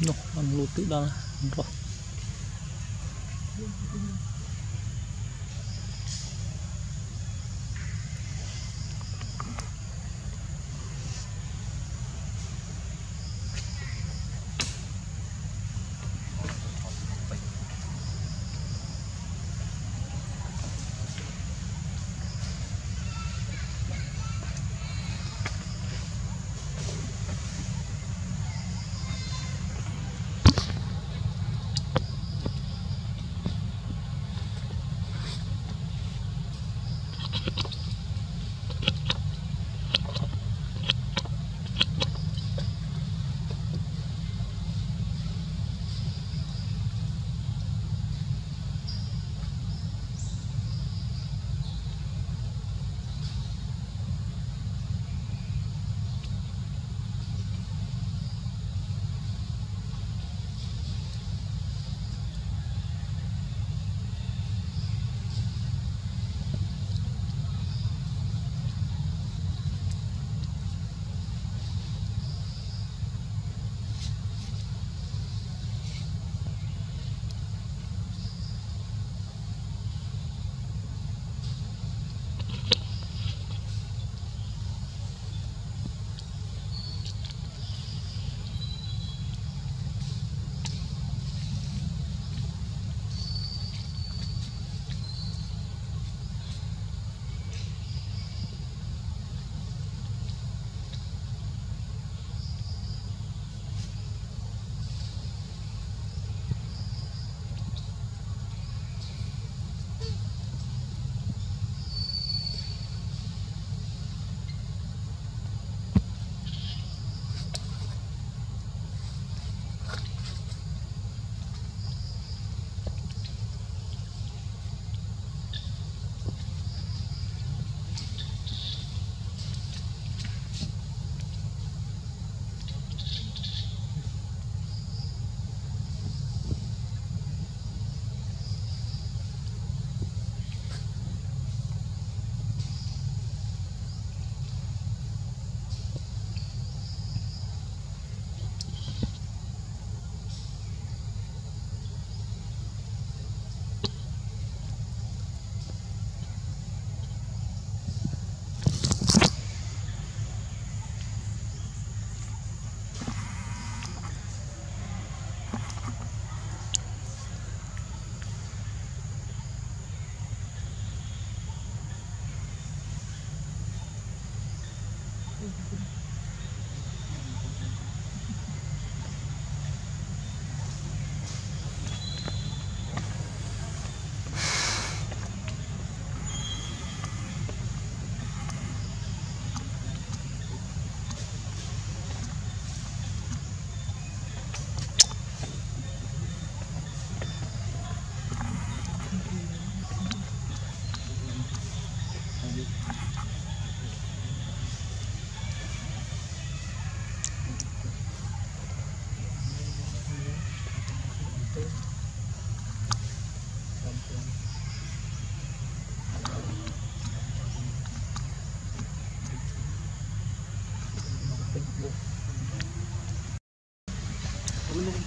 Noh, ăn lụt tự đan là thôi.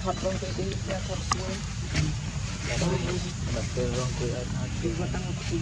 Thật vâng cái xe thật xuống. Mặt cơ vâng cái ơn hát cái vâng tăng hợp tính.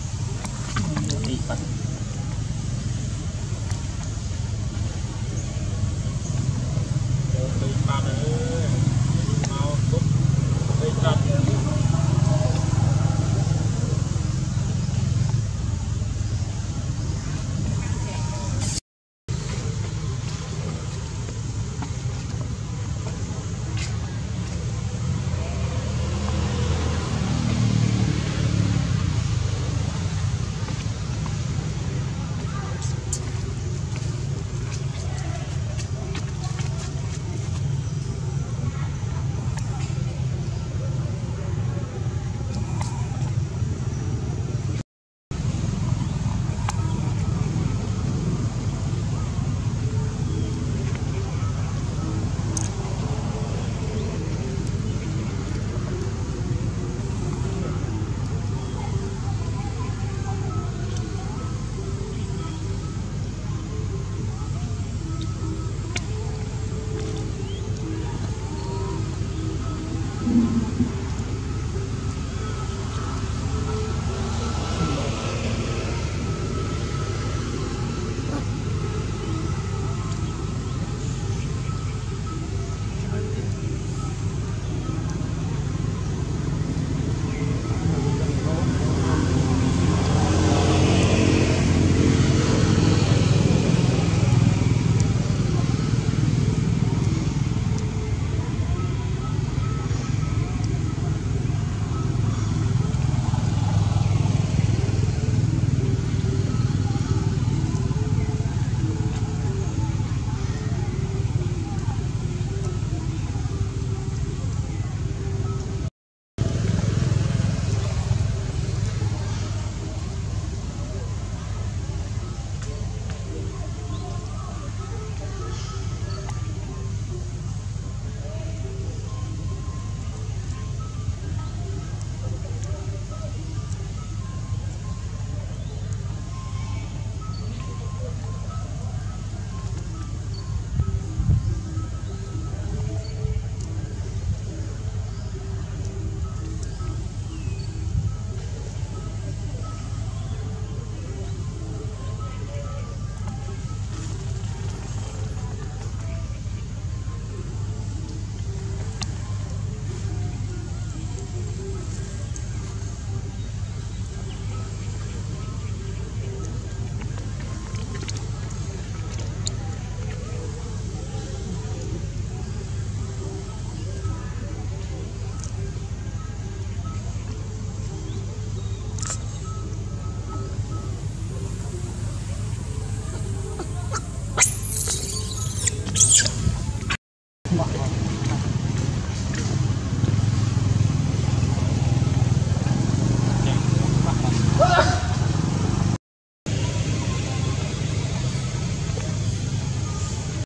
Đi.